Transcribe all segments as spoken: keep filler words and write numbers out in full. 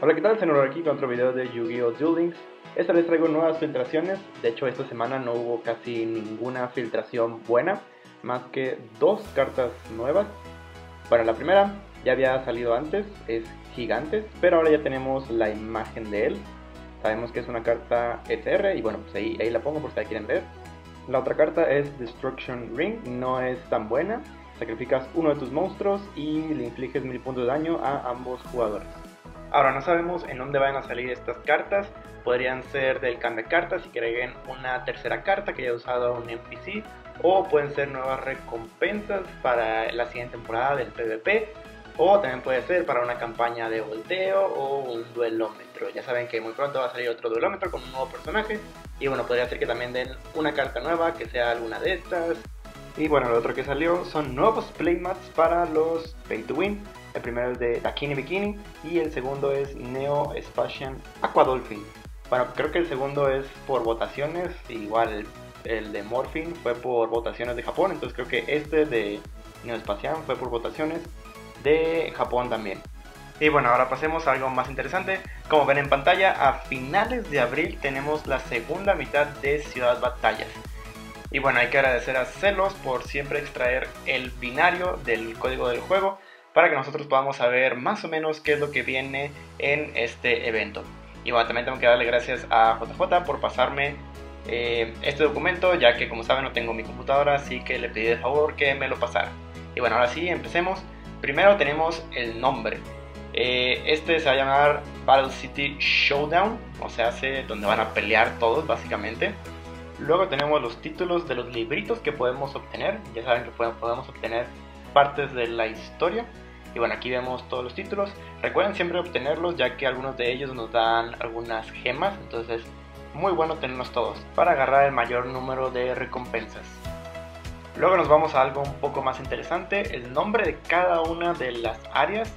Hola, ¿qué tal? XenoBlur aquí con otro video de Yu-Gi-Oh! Duel Links. Esta vez traigo nuevas filtraciones. De hecho, esta semana no hubo casi ninguna filtración buena, más que dos cartas nuevas. Bueno, la primera ya había salido antes, es Gigantes, pero ahora ya tenemos la imagen de él. Sabemos que es una carta E T R y bueno, pues ahí, ahí la pongo por si la quieren ver. La otra carta es Destruction Ring, no es tan buena. Sacrificas uno de tus monstruos y le infliges mil puntos de daño a ambos jugadores. Ahora no sabemos en dónde van a salir estas cartas. Podrían ser del can de cartas y que agreguen una tercera carta que haya usado un N P C. O pueden ser nuevas recompensas para la siguiente temporada del P V P. O también puede ser para una campaña de volteo o un duelómetro. Ya saben que muy pronto va a salir otro duelómetro con un nuevo personaje. Y bueno, podría ser que también den una carta nueva que sea alguna de estas. Y bueno, lo otro que salió son nuevos playmats para los Pay to Win. El primero es de Takini Bikini y el segundo es Neo Spasian Aqua Dolphin. Bueno, creo que el segundo es por votaciones. Igual el de Morphin fue por votaciones de Japón. Entonces creo que este de Neo Spasian fue por votaciones de Japón también. Y bueno, ahora pasemos a algo más interesante. Como ven en pantalla, a finales de abril tenemos la segunda mitad de Ciudad Batallas. Y bueno, hay que agradecer a Celos por siempre extraer el binario del código del juego para que nosotros podamos saber más o menos qué es lo que viene en este evento. Y bueno, también tengo que darle gracias a J J por pasarme eh, este documento, ya que como saben no tengo mi computadora, así que le pedí de favor que me lo pasara. Y bueno, ahora sí, empecemos. Primero tenemos el nombre. Eh, este se va a llamar Battle City Showdown, o sea, hace donde van a pelear todos básicamente. Luego tenemos los títulos de los libritos que podemos obtener. Ya saben que podemos obtener partes de la historia. Y bueno, aquí vemos todos los títulos. Recuerden siempre obtenerlos, ya que algunos de ellos nos dan algunas gemas. Entonces es muy bueno tenerlos todos para agarrar el mayor número de recompensas. Luego nos vamos a algo un poco más interesante, el nombre de cada una de las áreas.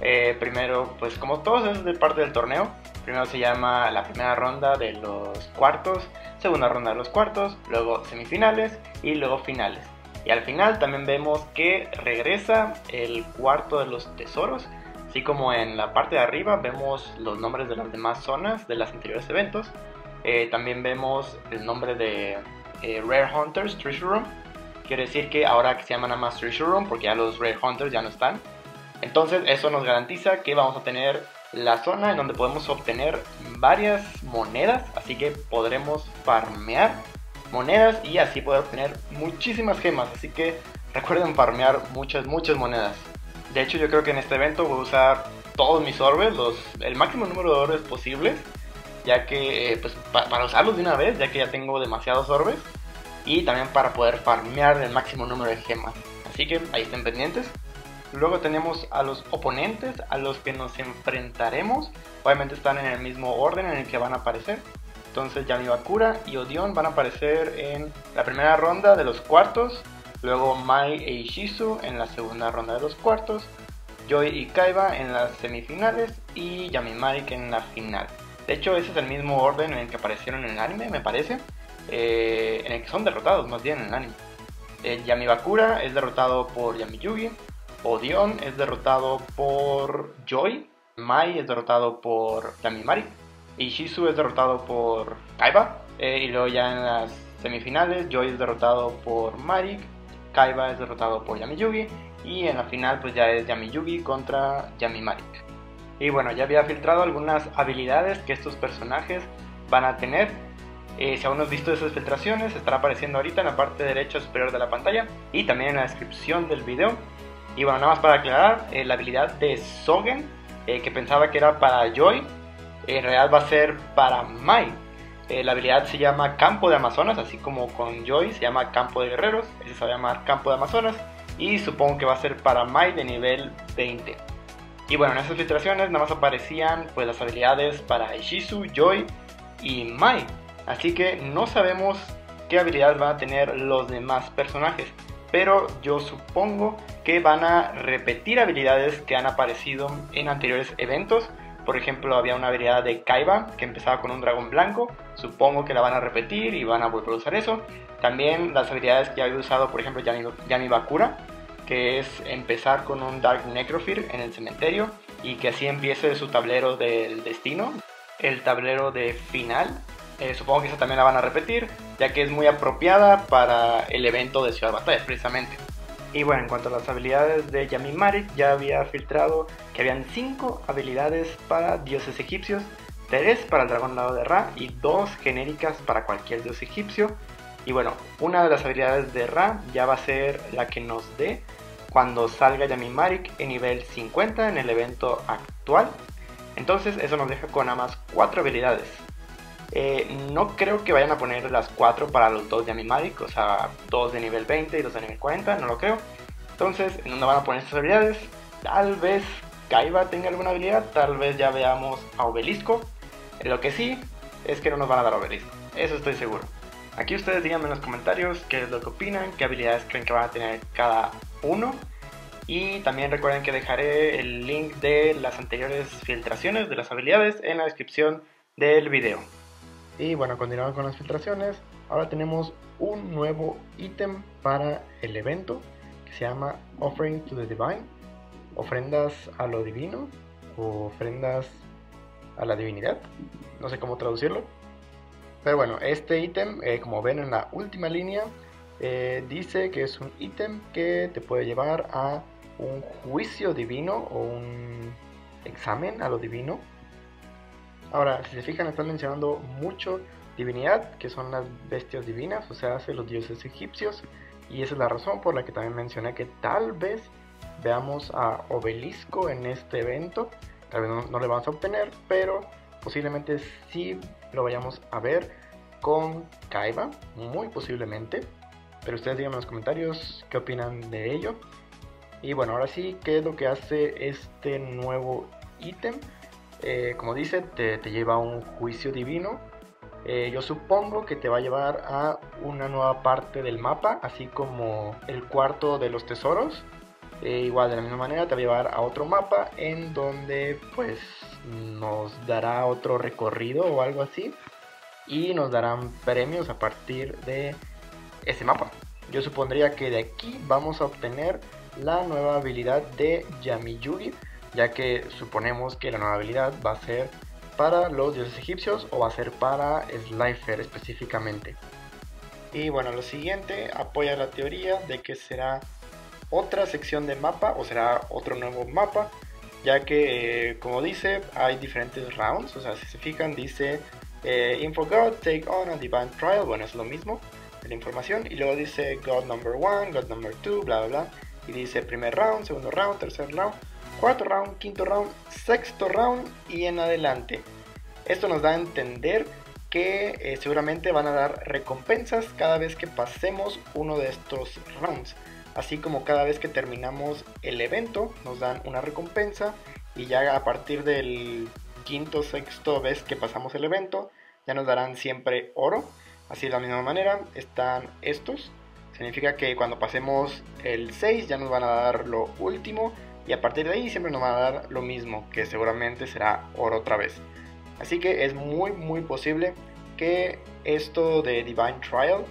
Eh, primero, pues como todos es de parte del torneo, primero se llama la primera ronda de los cuartos, segunda ronda de los cuartos, luego semifinales y luego finales. Y al final también vemos que regresa el cuarto de los tesoros, así como en la parte de arriba vemos los nombres de las demás zonas de los anteriores eventos. Eh, también vemos el nombre de eh, Rare Hunters, Treasure Room. Quiere decir que ahora que se llaman a más Treasure Room, porque ya los Rare Hunters ya no están. Entonces eso nos garantiza que vamos a tener la zona en donde podemos obtener varias monedas. Así que podremos farmear monedas y así poder obtener muchísimas gemas. Así que recuerden farmear muchas, muchas monedas. De hecho, yo creo que en este evento voy a usar todos mis orbes, los, el máximo número de orbes posibles. Ya que, eh, pues pa para usarlos de una vez, ya que ya tengo demasiados orbes. Y también para poder farmear el máximo número de gemas. Así que ahí estén pendientes. Luego tenemos a los oponentes a los que nos enfrentaremos. Obviamente están en el mismo orden en el que van a aparecer. Entonces Yami Bakura y Odeon van a aparecer en la primera ronda de los cuartos. Luego Mai e Ishizu en la segunda ronda de los cuartos. Joy y Kaiba en las semifinales. Y Yami Marik en la final. De hecho ese es el mismo orden en el que aparecieron en el anime, me parece. Eh, en el que son derrotados más bien en el anime. eh, Yami Bakura es derrotado por Yami Yugi, Odeon es derrotado por Joy, Mai es derrotado por Yami Mari, Ishizu es derrotado por Kaiba, eh, y luego ya en las semifinales Joy es derrotado por Marik, Kaiba es derrotado por Yami Yugi y en la final pues ya es Yami Yugi contra Yami Marik. Y bueno, ya había filtrado algunas habilidades que estos personajes van a tener. Eh, si aún no has visto esas filtraciones, estará apareciendo ahorita en la parte derecha superior de la pantalla y también en la descripción del video. Y bueno, nada más para aclarar, eh, la habilidad de Sogen, eh, que pensaba que era para Joy, eh, en realidad va a ser para Mai. eh, La habilidad se llama Campo de Amazonas, así como con Joy se llama Campo de Guerreros, ese se va a llamar Campo de Amazonas. Y supongo que va a ser para Mai de nivel veinte. Y bueno, en esas filtraciones nada más aparecían pues las habilidades para Ishizu, Joy y Mai. Así que no sabemos qué habilidades van a tener los demás personajes, pero yo supongo que van a repetir habilidades que han aparecido en anteriores eventos. Por ejemplo, había una habilidad de Kaiba que empezaba con un dragón blanco, supongo que la van a repetir y van a volver a usar eso. También las habilidades que había usado, por ejemplo, Yami, Yami Bakura, que es empezar con un Dark Necrofear en el cementerio. y que así empiece su tablero del destino, el tablero de final. Eh, supongo que esa también la van a repetir, ya que es muy apropiada para el evento de Ciudad Batallas, precisamente. Y bueno, en cuanto a las habilidades de Yami Marik, ya había filtrado que habían cinco habilidades para dioses egipcios, tres para el dragón lado de Ra y dos genéricas para cualquier dios egipcio. Y bueno, una de las habilidades de Ra ya va a ser la que nos dé cuando salga Yami Marik en nivel cincuenta en el evento actual. Entonces eso nos deja con nada más cuatro habilidades. Eh, no creo que vayan a poner las cuatro para los dos de Yami Marik, o sea, dos de nivel veinte y dos de nivel cuarenta, no lo creo. Entonces, no van a poner estas habilidades. Tal vez Kaiba tenga alguna habilidad, tal vez ya veamos a Obelisco. Lo que sí es que no nos van a dar Obelisco, eso estoy seguro. Aquí ustedes díganme en los comentarios qué es lo que opinan, qué habilidades creen que van a tener cada uno. Y también recuerden que dejaré el link de las anteriores filtraciones de las habilidades en la descripción del video. Y bueno, continuando con las filtraciones, ahora tenemos un nuevo ítem para el evento que se llama Offering to the Divine, ofrendas a lo divino o ofrendas a la divinidad, no sé cómo traducirlo. Pero bueno, este ítem, eh, como ven en la última línea, eh, dice que es un ítem que te puede llevar a un juicio divino o un examen a lo divino. Ahora, si se fijan, están mencionando mucho divinidad, que son las bestias divinas, o sea, los dioses egipcios. Y esa es la razón por la que también mencioné que tal vez veamos a Obelisco en este evento. Tal vez no, no le vamos a obtener, pero posiblemente sí lo vayamos a ver con Kaiba, muy posiblemente. Pero ustedes díganme en los comentarios qué opinan de ello. Y bueno, ahora sí, ¿qué es lo que hace este nuevo ítem? Eh, como dice, te, te lleva a un juicio divino. eh, Yo supongo que te va a llevar a una nueva parte del mapa, así como el cuarto de los tesoros. eh, Igual, de la misma manera, te va a llevar a otro mapa en donde pues nos dará otro recorrido o algo así, y nos darán premios a partir de ese mapa. Yo supondría que de aquí vamos a obtener la nueva habilidad de Yami Yugi, ya que suponemos que la nueva habilidad va a ser para los dioses egipcios o va a ser para Slifer específicamente. Y bueno, lo siguiente apoya la teoría de que será otra sección de mapa o será otro nuevo mapa, ya que eh, como dice, hay diferentes rounds. O sea, si se fijan, dice eh, Info God, take on a divine trial. Bueno, es lo mismo, la información. Y luego dice God number one, God number two, bla bla bla. Y dice primer round, segundo round, tercer round, cuarto round, quinto round, sexto round y en adelante. Esto nos da a entender que eh, seguramente van a dar recompensas cada vez que pasemos uno de estos rounds. Así como cada vez que terminamos el evento nos dan una recompensa, y ya a partir del quinto, sexto vez que pasamos el evento ya nos darán siempre oro. Así de la misma manera están estos. Significa que cuando pasemos el seis ya nos van a dar lo último. Y a partir de ahí siempre nos van a dar lo mismo, que seguramente será oro otra vez. Así que es muy muy posible que esto de Divine Trial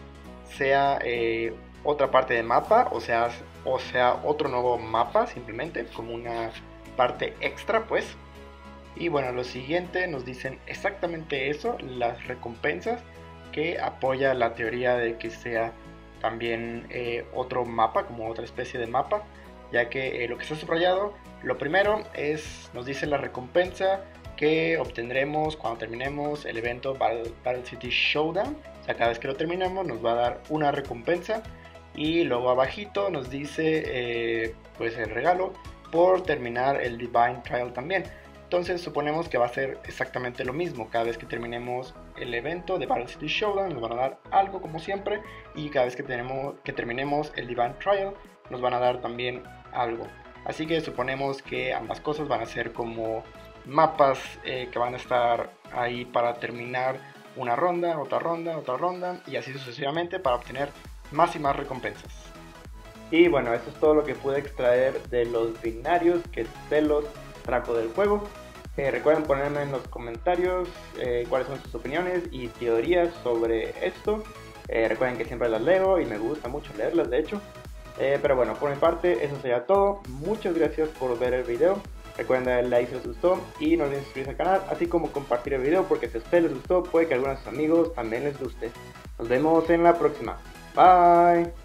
sea eh, otra parte de mapa, o sea, o sea otro nuevo mapa simplemente, como una parte extra pues. Y bueno, lo siguiente nos dicen exactamente eso, las recompensas, que apoya la teoría de que sea también eh, otro mapa, como otra especie de mapa. Ya que eh, lo que está subrayado, lo primero es, nos dice la recompensa que obtendremos cuando terminemos el evento Battle, Battle City Showdown. O sea, cada vez que lo terminamos nos va a dar una recompensa. Y luego abajito nos dice eh, pues el regalo por terminar el Divine Trial también. Entonces suponemos que va a ser exactamente lo mismo. Cada vez que terminemos el evento de Battle City Showdown nos van a dar algo como siempre. Y cada vez que, tenemos, que terminemos el Divine Trial nos van a dar también algo. Así que suponemos que ambas cosas van a ser como mapas eh, que van a estar ahí para terminar una ronda, otra ronda, otra ronda y así sucesivamente para obtener más y más recompensas. Y bueno, eso es todo lo que pude extraer de los binarios que Celos trajo del juego. Eh, recuerden ponerme en los comentarios eh, cuáles son sus opiniones y teorías sobre esto. Eh, recuerden que siempre las leo y me gusta mucho leerlas de hecho. Eh, pero bueno, por mi parte eso sería todo. Muchas gracias por ver el video. Recuerden darle like si les gustó y no olviden suscribirse al canal, así como compartir el video, porque si a ustedes les gustó, puede que a algunos de sus amigos también les guste. Nos vemos en la próxima. Bye.